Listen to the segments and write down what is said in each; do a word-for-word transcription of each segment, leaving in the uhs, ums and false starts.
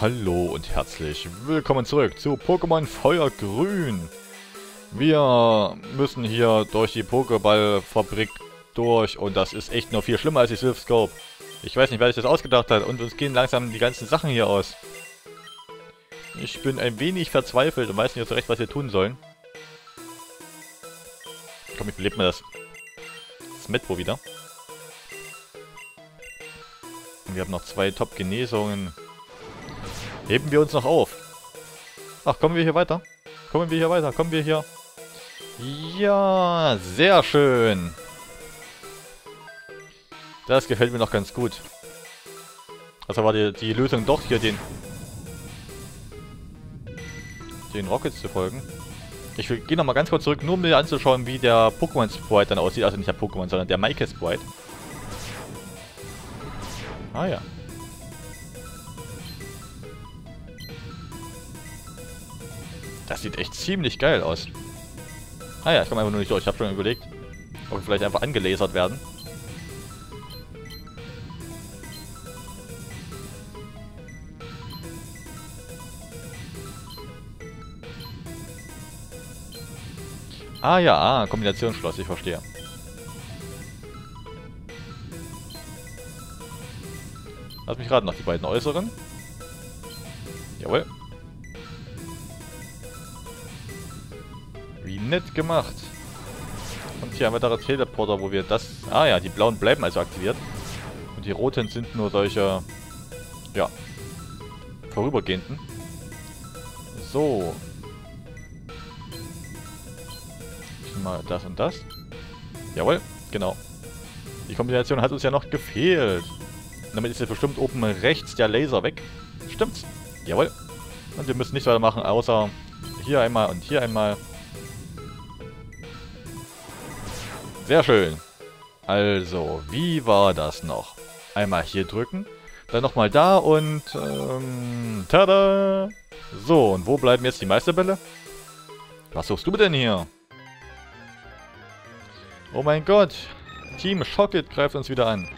Hallo und herzlich willkommen zurück zu Pokémon Feuergrün. Wir müssen hier durch die Pokéballfabrik durch und das ist echt noch viel schlimmer als die Silph Scope. Ich weiß nicht, wer sich das ausgedacht hat und uns gehen langsam die ganzen Sachen hier aus. Ich bin ein wenig verzweifelt und weiß nicht so recht, was wir tun sollen. Komm, ich belebe mir das. Smettbo wieder. Und wir haben noch zwei Top-Genesungen. Heben wir uns noch auf. Ach, kommen wir hier weiter? Kommen wir hier weiter? Kommen wir hier? Ja, sehr schön. Das gefällt mir noch ganz gut. Also war die, die Lösung doch hier den... den Rockets zu folgen. Ich gehe nochmal ganz kurz zurück, nur um mir anzuschauen, wie der Pokémon-Sprite dann aussieht. Also nicht der Pokémon, sondern der Maike-Sprite. Ah ja. Das sieht echt ziemlich geil aus. Ah ja, ich komme einfach nur nicht durch. Ich habe schon überlegt, ob wir vielleicht einfach angelasert werden. Ah ja, ah, Kombinationsschloss, ich verstehe. Lass mich raten, noch die beiden äußeren. Jawohl. Wie nett gemacht. Und hier haben wir da Teleporter, wo wir das... Ah ja, die blauen bleiben also aktiviert. Und die roten sind nur solche... Ja. Vorübergehenden. So. Mal das und das. Jawohl, genau. Die Kombination hat uns ja noch gefehlt. Und damit ist jetzt bestimmt oben rechts der Laser weg. Stimmt's? Jawohl. Und wir müssen nichts weiter machen, außer hier einmal und hier einmal. Sehr schön. Also, wie war das noch? Einmal hier drücken, dann nochmal da und... Ähm, tada! So, und wo bleiben jetzt die Meisterbälle? Was suchst du denn hier? Oh mein Gott, Team Shocket greift uns wieder an.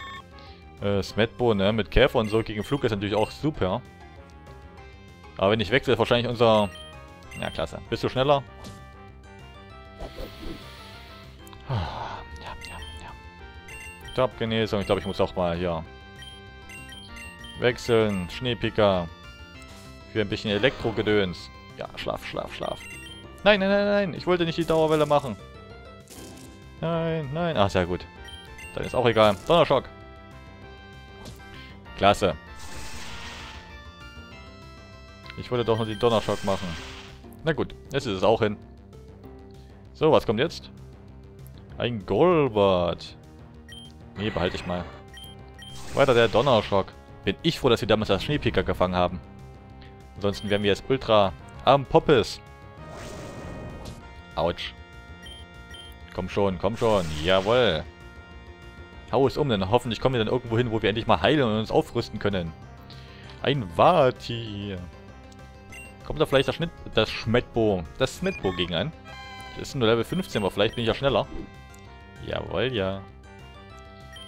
Äh, Smettbo, ne, mit Käfer und so gegen Flug ist natürlich auch super. Aber wenn ich wechsle, ist wahrscheinlich unser... Ja, klasse. Bist du schneller? Ja, ja, ja. Top-Genesung, ich glaube, ich muss auch mal hier... Wechseln, Schneepicker. Für ein bisschen Elektro-Gedöns. Ja, schlaf, schlaf, schlaf. Nein, nein, nein, nein, ich wollte nicht die Dauerwelle machen. Nein, nein. Ach, sehr gut. Dann ist auch egal. Donnerschock. Klasse. Ich wollte doch nur den Donnerschock machen. Na gut, jetzt ist es auch hin. So, was kommt jetzt? Ein Golbert. Nee, behalte ich mal. Weiter der Donnerschock. Bin ich froh, dass wir damals das Schneepicker gefangen haben. Ansonsten wären wir jetzt ultra am Poppes. Autsch. Komm schon, komm schon. Jawohl. Hau es um, denn hoffentlich kommen wir dann irgendwo hin, wo wir endlich mal heilen und uns aufrüsten können. Ein Wati. Kommt da vielleicht das, Schnitt, das Smettbo, das Smettbo gegen an? Das ist nur Level fünfzehn, aber vielleicht bin ich ja schneller. Jawohl, ja.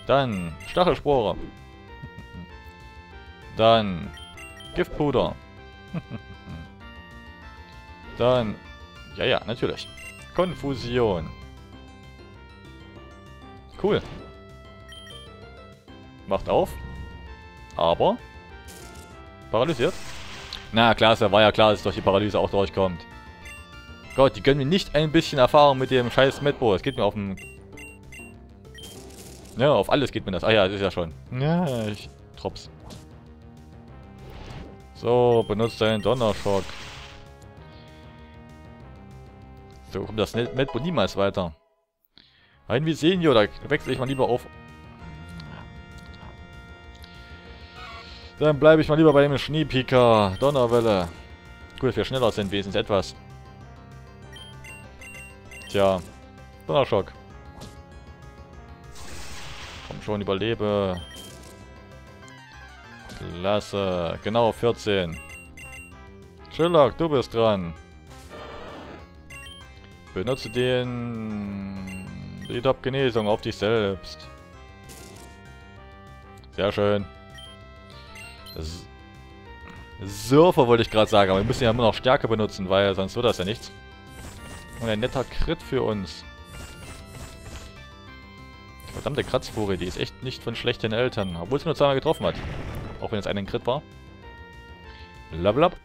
Dann Stachelspore. Dann Giftpuder. Dann, ja, ja, natürlich. Konfusion. Cool. Macht auf. Aber. Paralysiert. Na, klasse. War ja klar, dass durch die Paralyse auch durchkommt. Gott, die gönnen mir nicht ein bisschen Erfahrung mit dem scheiß Medbo. Das geht mir auf den... Ja, auf alles geht mir das. Ah ja, das ist ja schon. Ja, ich... Trops. So, benutzt deinen Donnerschock. So kommt das Medbo niemals weiter. Ein Visenio, da wechsle ich mal lieber auf. Dann bleibe ich mal lieber bei dem Schneepicker. Donnerwelle. Gut, dass wir schneller sind, wenigstens etwas. Tja. Donnerschock. Komm schon, überlebe. Klasse. Genau, vierzehn. Schillok, du bist dran. Benutze den... Die Top-Genesung auf dich selbst. Sehr schön. Surfer wollte ich gerade sagen, aber wir müssen ja immer noch Stärke benutzen, weil sonst wird das ja nichts. Und ein netter Crit für uns. Verdammte Kratzfuri, die ist echt nicht von schlechten Eltern, obwohl sie nur zweimal getroffen hat. Auch wenn jetzt einen Crit war. Blablab.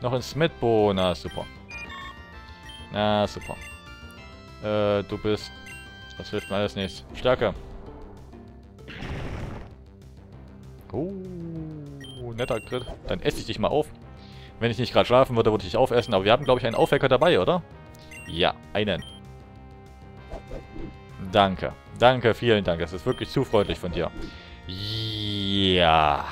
Noch ein Smettbo, na super. Na super. Äh, du bist... Das hilft mir alles nichts. Stärke. Oh, netter Crit. Dann esse ich dich mal auf. Wenn ich nicht gerade schlafen würde, würde ich dich aufessen. Aber wir haben, glaube ich, einen Aufwecker dabei, oder? Ja, einen. Danke. Danke, vielen Dank. Das ist wirklich zu freundlich von dir. Ja.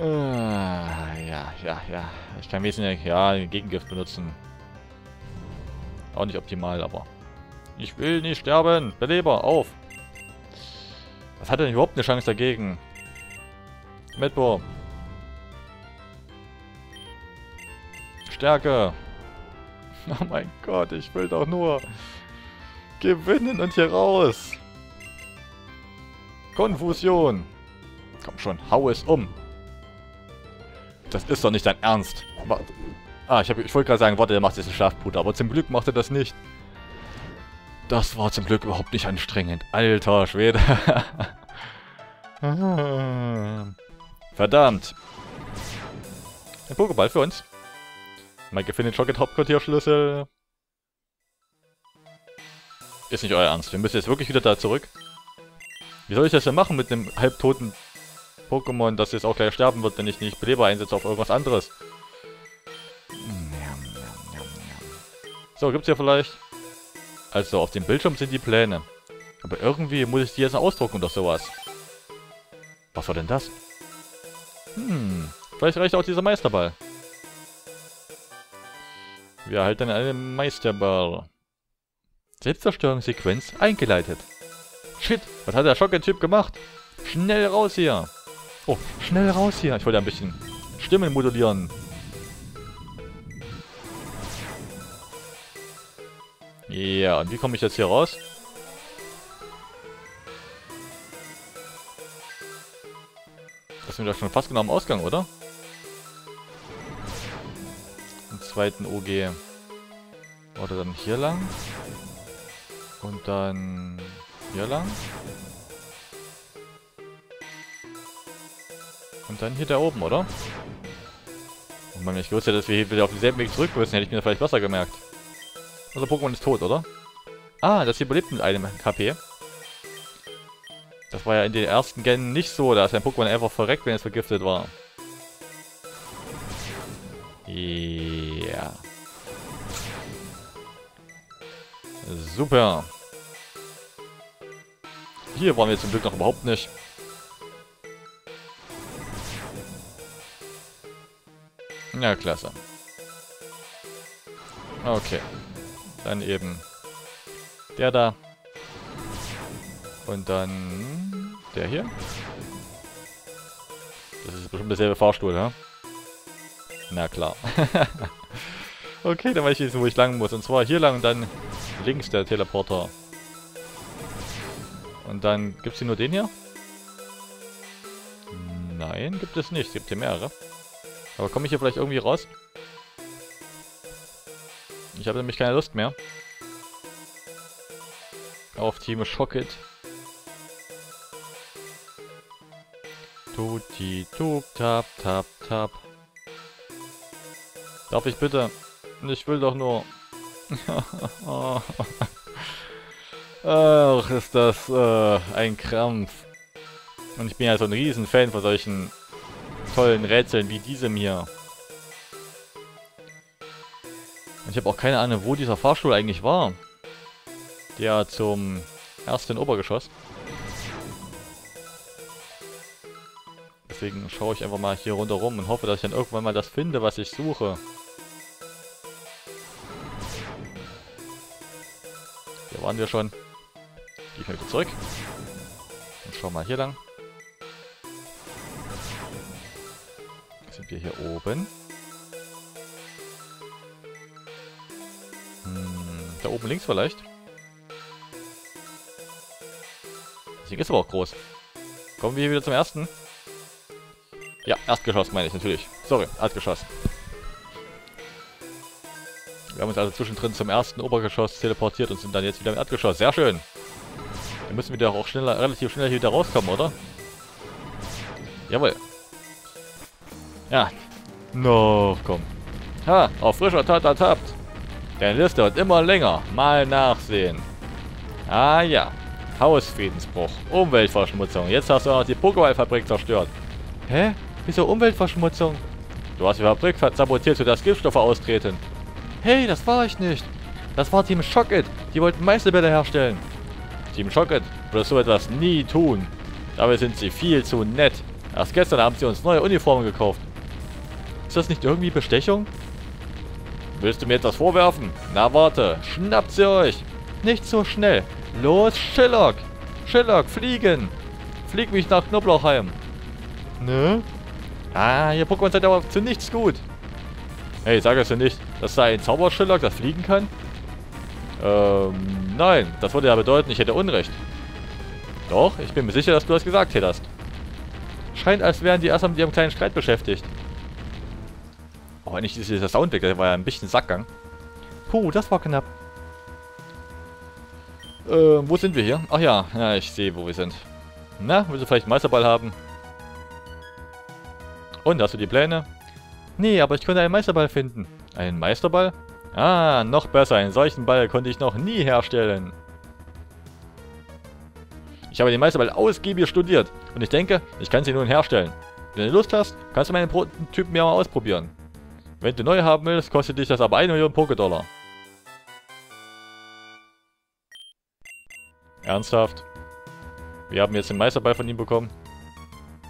Ah, ja, ja, ja. Ich kann wesentlich, ja, Gegengift benutzen. Auch nicht optimal, aber... Ich will nicht sterben. Beleber, auf. Was hat denn überhaupt eine Chance dagegen? Medbo. Stärke. Oh mein Gott, ich will doch nur gewinnen und hier raus. Konfusion. Komm schon, hau es um. Das ist doch nicht dein Ernst. Warte. Ah, ich, hab, ich wollte gerade sagen, warte, der macht jetzt eine Schlafpuder, aber zum Glück macht er das nicht. Das war zum Glück überhaupt nicht anstrengend. Alter Schwede. Verdammt. Ein Pokéball für uns. Mike findet ShockIt-H Q Schlüssel. Ist nicht euer Ernst. Wir müssen jetzt wirklich wieder da zurück. Wie soll ich das denn machen mit einem halbtoten Pokémon, das jetzt auch gleich sterben wird, wenn ich nicht Beleber einsetze auf irgendwas anderes? So, gibt's ja vielleicht... Also, auf dem Bildschirm sind die Pläne. Aber irgendwie muss ich die jetzt noch ausdrucken oder sowas. Was war denn das? Hm, vielleicht reicht auch dieser Meisterball. Wir erhalten einen Meisterball. Selbstzerstörungssequenz eingeleitet. Shit, was hat der Schocke-Typ gemacht? Schnell raus hier. Oh, schnell raus hier. Ich wollte ein bisschen Stimmen modulieren. Ja, und wie komme ich jetzt hier raus? Das sind wir doch schon fast genau am Ausgang, oder? Zweiten O G. Oder dann hier lang. Und dann hier lang. Und dann hier da oben, oder? Und wenn ich gewusst hätte, dass wir hier wieder auf denselben Weg zurück müssen, hätte ich mir das vielleicht besser gemerkt. Unser Pokémon ist tot, oder? Ah, das hier belebt mit einem K P. Das war ja in den ersten Gen nicht so, da ist ein Pokémon einfach verreckt, wenn es vergiftet war. Ja. Super. Hier waren wir zum Glück noch überhaupt nicht. Na, klasse. Okay. Dann eben der da. Und dann der hier. Das ist bestimmt derselbe Fahrstuhl, ja? Na klar. Okay, dann weiß ich jetzt, wo ich lang muss. Und zwar hier lang und dann links der Teleporter. Und dann gibt es hier nur den hier? Nein, gibt es nicht. Es gibt hier mehrere. Aber komme ich hier vielleicht irgendwie raus? Ich habe nämlich keine Lust mehr. Auf Team Shocket. Tuti, tup, tap, tap, tap. Darf ich bitte? Ich will doch nur... Ach, ist das äh, ein Krampf. Und ich bin ja so ein riesen Fan von solchen tollen Rätseln wie diesem hier. Und ich habe auch keine Ahnung, wo dieser Fahrstuhl eigentlich war. Der zum ersten Obergeschoss. Deswegen schaue ich einfach mal hier rundherum und hoffe, dass ich dann irgendwann mal das finde, was ich suche. Hier waren wir schon. Gehe ich mal wieder zurück. Und schau mal hier lang. Jetzt sind wir hier oben. Hm, da oben links vielleicht. Das Ding ist aber auch groß. Kommen wir hier wieder zum ersten? Ja, Erstgeschoss meine ich natürlich. Sorry, Erstgeschoss. Wir haben uns also zwischendrin zum ersten Obergeschoss teleportiert und sind dann jetzt wieder im Erdgeschoss. Sehr schön. Dann müssen wir doch auch schneller, relativ schnell hier wieder rauskommen, oder? Jawohl. Ja. No, komm. Ha, auf frischer Tat ertappt. Der Liste wird immer länger. Mal nachsehen. Ah ja. Hausfriedensbruch. Umweltverschmutzung. Jetzt hast du auch noch die Pokéball-Fabrik zerstört. Hä? Wieso Umweltverschmutzung? Du hast die Fabrik sabotiert, sodass Giftstoffe austreten. Hey, das war ich nicht. Das war Team ShockIt. Die wollten Meisterbälle herstellen. Team ShockIt würde so etwas nie tun. Dabei sind sie viel zu nett. Erst gestern haben sie uns neue Uniformen gekauft. Ist das nicht irgendwie Bestechung? Willst du mir etwas vorwerfen? Na warte, schnappt sie euch. Nicht so schnell. Los, Schillok. Schillok, fliegen. Flieg mich nach Knoblauchheim. Ne? Ah, ihr Pokémon seid aber zu nichts gut. Hey, sag es dir nicht. Das sei ein Zauberschillok, das fliegen kann? Ähm, nein. Das würde ja bedeuten, ich hätte Unrecht. Doch, ich bin mir sicher, dass du das gesagt hättest. Scheint, als wären die erst mit ihrem kleinen Streit beschäftigt. Aber nicht dieser Soundweg, der war ja ein bisschen Sackgang. Puh, das war knapp. Äh, wo sind wir hier? Ach ja, ja, ich sehe, wo wir sind. Na, willst du vielleicht einen Meisterball haben? Und, hast du die Pläne? Nee, aber ich konnte einen Meisterball finden. Einen Meisterball? Ah, noch besser. Einen solchen Ball konnte ich noch nie herstellen. Ich habe den Meisterball ausgiebig studiert. Und ich denke, ich kann sie nun herstellen. Wenn du Lust hast, kannst du meinen Prototypen ja mal ausprobieren. Wenn du neu haben willst, kostet dich das aber eine Million Poké-Dollar. Ernsthaft? Wir haben jetzt den Meisterball von ihm bekommen.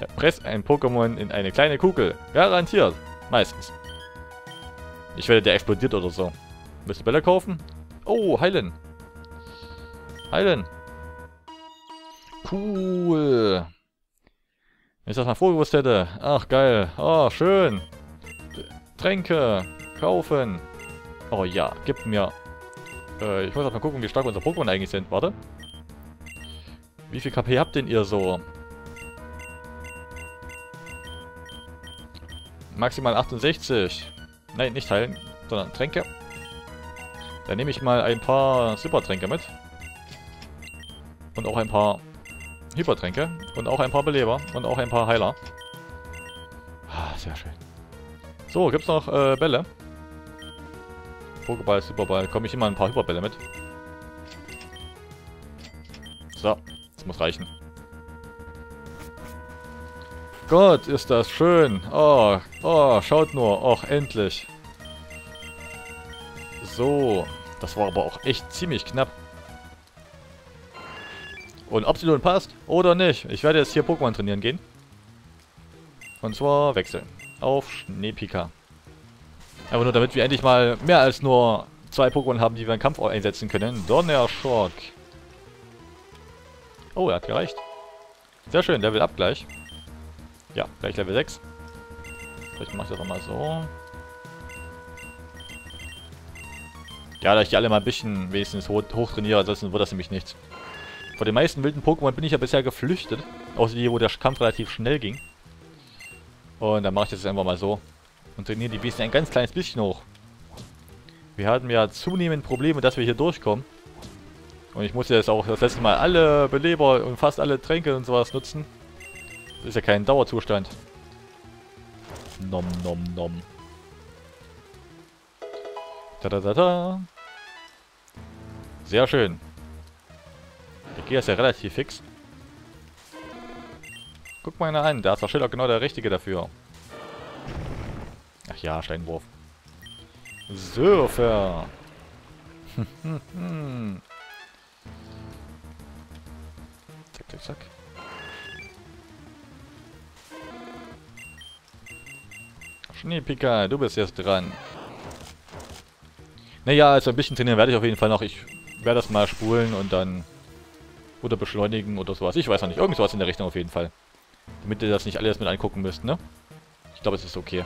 Er presst ein Pokémon in eine kleine Kugel. Garantiert. Meistens. Ich werde, der explodiert oder so. Willst du Bälle kaufen? Oh, heilen. Heilen. Cool. Wenn ich das mal vorgewusst hätte. Ach, geil. Oh, schön. Tränke. Kaufen. Oh ja, gib mir. Äh, ich muss auch mal gucken, wie stark unsere Pokémon eigentlich sind. Warte. Wie viel K P habt denn ihr so? Maximal achtundsechzig. Nein, nicht heilen, sondern Tränke. Dann nehme ich mal ein paar Supertränke mit. Und auch ein paar Hypertränke. Und auch ein paar Beleber. Und auch ein paar Heiler. Ah, sehr schön. So, gibt's noch äh, Bälle. Pokéball, Superball. Komme ich immer ein paar Hyperbälle mit. So, das muss reichen. Gott, ist das schön. Oh, oh, schaut nur. Och, endlich. So. Das war aber auch echt ziemlich knapp. Und ob sie nun passt oder nicht. Ich werde jetzt hier Pokémon trainieren gehen. Und zwar wechseln. Auf Schnepika. Aber nur damit wir endlich mal mehr als nur zwei Pokémon haben, die wir im Kampf einsetzen können. Donnerschock. Oh, er hat gereicht. Sehr schön, Level Up gleich. Ja, gleich Level sechs. Vielleicht mache ich das auch mal so. Ja, da ich die alle mal ein bisschen wenigstens ho hoch trainiere, ansonsten wird das nämlich nichts. Vor den meisten wilden Pokémon bin ich ja bisher geflüchtet. Außer die, wo der Kampf relativ schnell ging. Und dann mache ich das einfach mal so. Und trainiere die Biester ein ganz kleines bisschen hoch. Wir hatten ja zunehmend Probleme, dass wir hier durchkommen. Und ich musste jetzt auch das letzte Mal alle Beleber und fast alle Tränke und sowas nutzen. Das ist ja kein Dauerzustand. Nom nom nom. Da da da da. Sehr schön. Der Gear ist ja relativ fix. Guck mal einer an, da ist der Schillok genau der richtige dafür. Ach ja, Steinwurf. Surfer. Zack, zack, zack. Schneepicker, du bist jetzt dran. Naja, also ein bisschen trainieren werde ich auf jeden Fall noch. Ich werde das mal spulen und dann... Oder beschleunigen oder sowas. Ich weiß noch nicht. Irgend sowas in der Richtung auf jeden Fall. Damit ihr das nicht alles mit angucken müsst, ne? Ich glaube, es ist okay.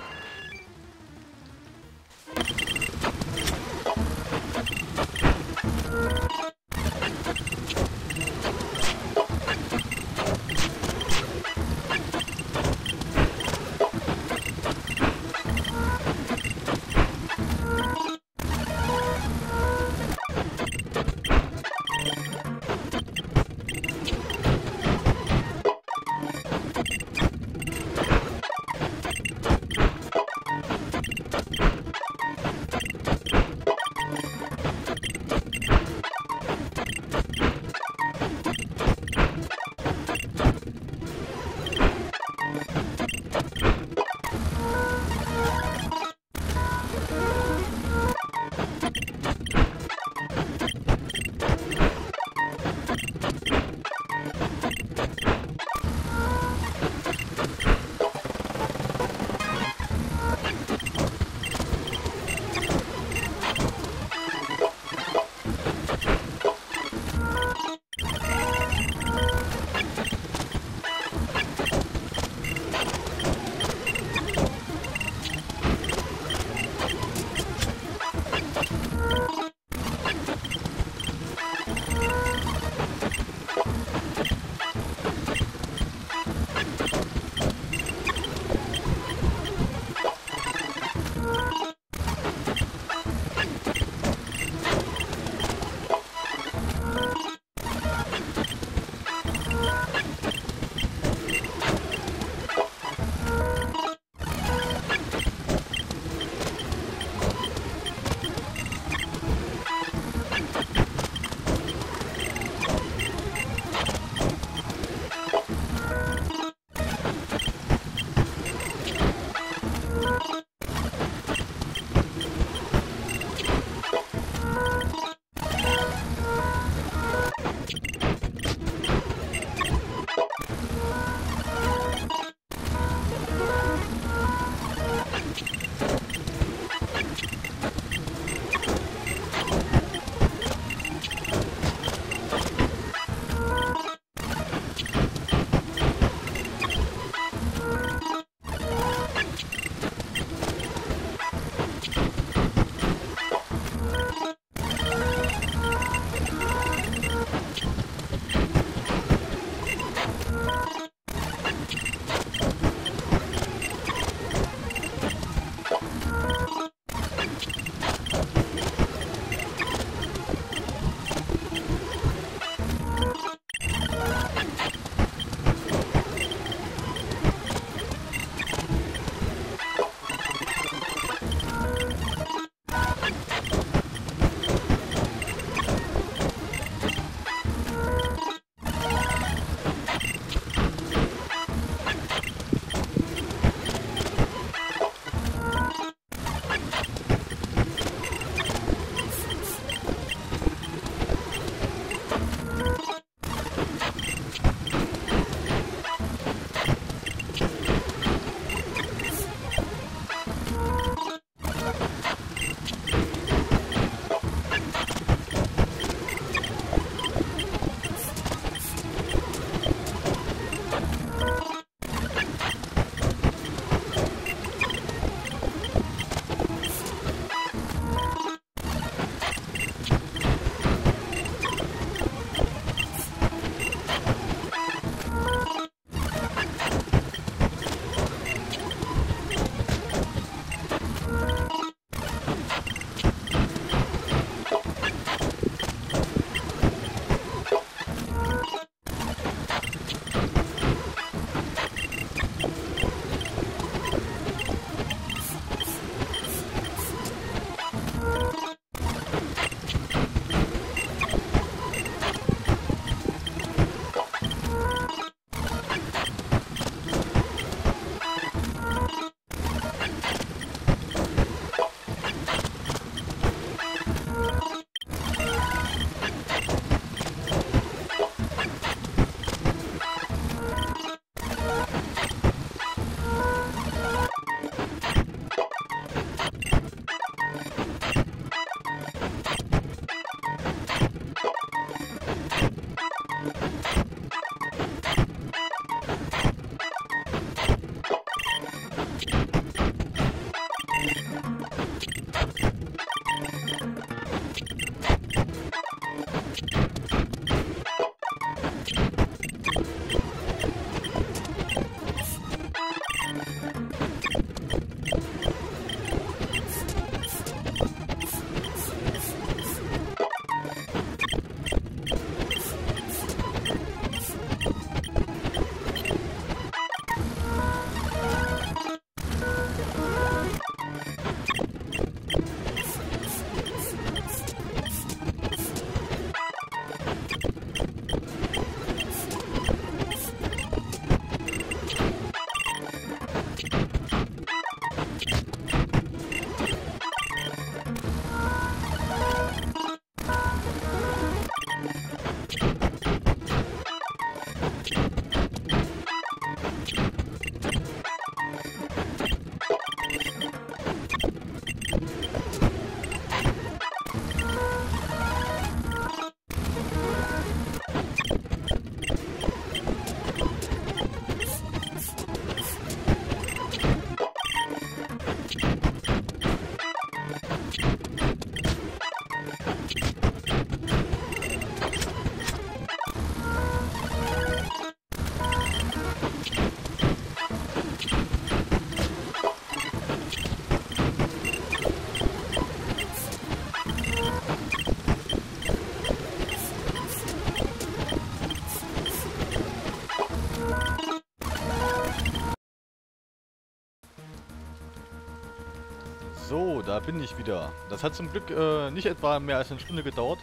So, da bin ich wieder. Das hat zum Glück äh, nicht etwa mehr als eine Stunde gedauert,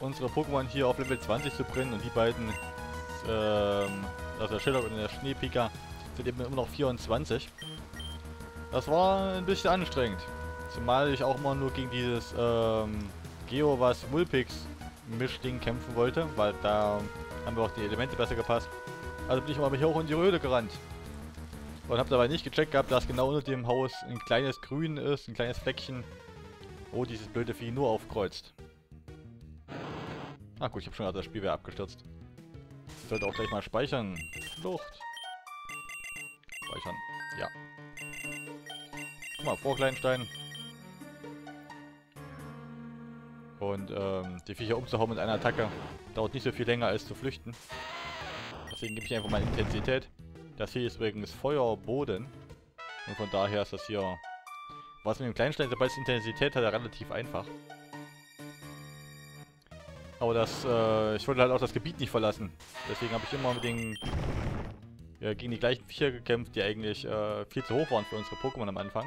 unsere Pokémon hier auf Level zwanzig zu bringen, und die beiden, ähm, also der Schillok und der Schneepicker, sind eben immer noch vierundzwanzig. Das war ein bisschen anstrengend, zumal ich auch immer nur gegen dieses ähm, Geo-was-Mulpix-Mischding kämpfen wollte, weil da haben wir auch die Elemente besser gepasst. Also bin ich mal hier hoch in die Röhle gerannt. Und habe dabei nicht gecheckt gehabt, dass genau unter dem Haus ein kleines Grün ist, ein kleines Fleckchen, wo dieses blöde Vieh nur aufkreuzt. Ah gut, ich habe schon gerade das Spiel wieder abgestürzt. Ich sollte auch gleich mal speichern. Flucht. Speichern. Ja. Guck mal, vor Kleinstein. Und ähm, die Viecher umzuhauen mit einer Attacke dauert nicht so viel länger als zu flüchten. Deswegen gebe ich einfach meine Intensität. Das hier ist übrigens Feuerboden. Und von daher ist das hier... Was mit dem Kleinstein, sobald es Intensität hat, relativ einfach. Aber das, äh, ich wollte halt auch das Gebiet nicht verlassen. Deswegen habe ich immer mit den, ja, gegen die gleichen Viecher gekämpft, die eigentlich äh, viel zu hoch waren für unsere Pokémon am Anfang.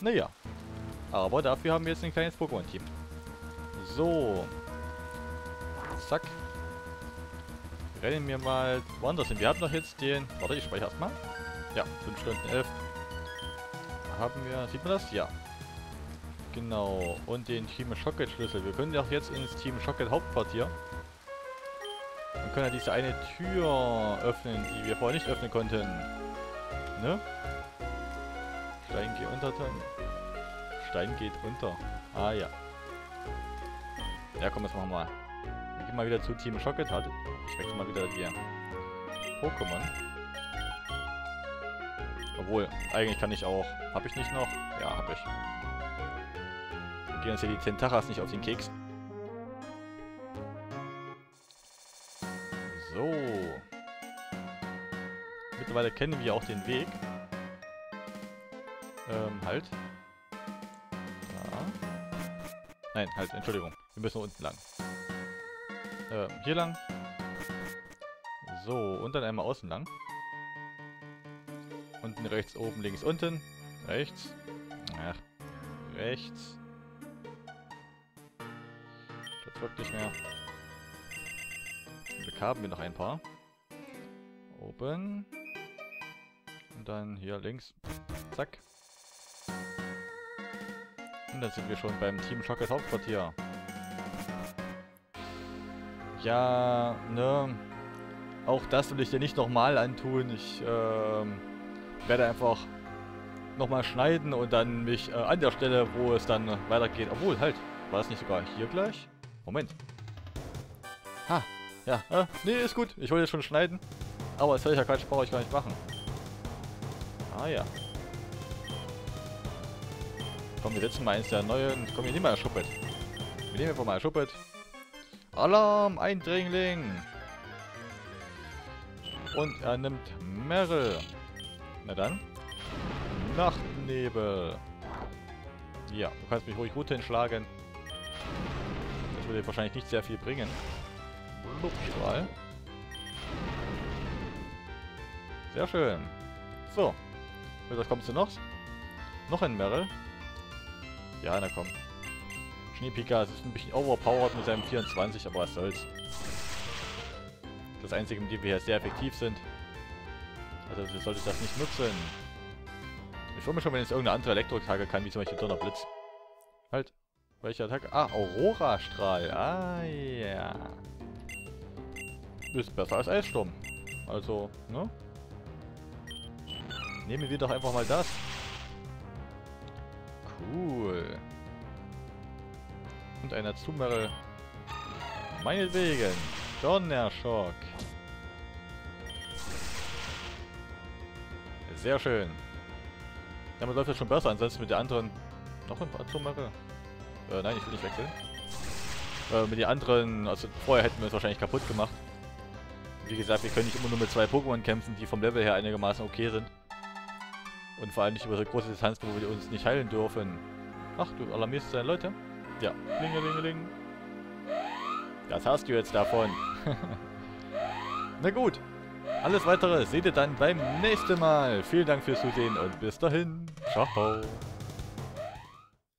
Naja. Aber dafür haben wir jetzt ein kleines Pokémon-Team. So. Zack. Rennen wir mal woanders hin. Wir haben doch jetzt den... Warte, ich speichere erstmal. Ja, fünf Stunden elf. Haben wir... Sieht man das? Ja. Genau. Und den Team ShockIt-Schlüssel. Wir können doch jetzt ins Team Shocket Hauptquartier. Und können ja diese eine Tür öffnen, die wir vorher nicht öffnen konnten. Ne? Stein geht unter. Stein geht unter. Ah ja. Ja komm, das machen wir mal. Wir gehen mal wieder zu Team Shocket. Halt. Ich wechsle mal wieder die Pokémon. Obwohl, eigentlich kann ich auch. Hab ich nicht noch? Ja, hab ich. Wir gehen uns hier die Zentarras nicht auf den Keks. So. Mittlerweile kennen wir auch den Weg. Ähm, halt. Da. Nein, halt, Entschuldigung. Wir müssen unten lang. Ähm, hier lang. So, und dann einmal außen lang. Unten rechts, oben, links, unten. Rechts. Ach, rechts. Das wirkt nicht mehr. Glück haben wir noch ein paar. Oben. Und dann hier links. Zack. Und dann sind wir schon beim Team Shocket Hauptquartier. Ja, ne... Auch das will ich dir nicht nochmal antun. Ich ähm, werde einfach nochmal schneiden und dann mich äh, an der Stelle, wo es dann weitergeht. Obwohl, halt, war das nicht sogar hier gleich? Moment. Ha, ja, äh, nee, ist gut. Ich wollte jetzt schon schneiden, aber das werde ich ja Quatsch, brauche ich gar nicht machen. Ah ja. Komm, wir setzen mal eins der neuen. Komm, wir nehmen mal ein Schuppet. Wir nehmen einfach mal ein Schuppet. Alarm, Eindringling! Und er nimmt Merrill. Na dann. Nachtnebel. Ja, du kannst mich ruhig gut hinschlagen. Das würde wahrscheinlich nicht sehr viel bringen. Luftstrahl. Sehr schön. So. Und was kommst du noch? Noch ein Merrill. Ja, na komm. Schnipika, es ist ein bisschen overpowered mit seinem vierundzwanzig, aber was soll's. Das einzige, mit dem wir hier sehr effektiv sind. Also du solltest das nicht nutzen. Ich freue mich schon, wenn jetzt irgendeine andere Elektroattacke kann, wie zum Beispiel Donnerblitz. Halt. Welche Attacke? Ah, Aurora-Strahl. Ah, ja. Yeah. Ist besser als Eissturm. Also, ne? Nehmen wir doch einfach mal das. Cool. Und einer Azumarre. Meinetwegen. Donnerschock. Sehr schön. Damit läuft das schon besser, ansonsten mit der anderen... Noch ein paar Azumarre? Äh, nein, ich will nicht wechseln. Äh, mit den anderen... Also vorher hätten wir es wahrscheinlich kaputt gemacht. Wie gesagt, wir können nicht immer nur mit zwei Pokémon kämpfen, die vom Level her einigermaßen okay sind. Und vor allem nicht über so große Distanzen, wo wir uns nicht heilen dürfen. Ach, du alarmierst deine Leute? Ja. Klingelingeling. Das hast du jetzt davon. Na gut. Alles weitere seht ihr dann beim nächsten Mal. Vielen Dank fürs Zusehen und bis dahin. Ciao.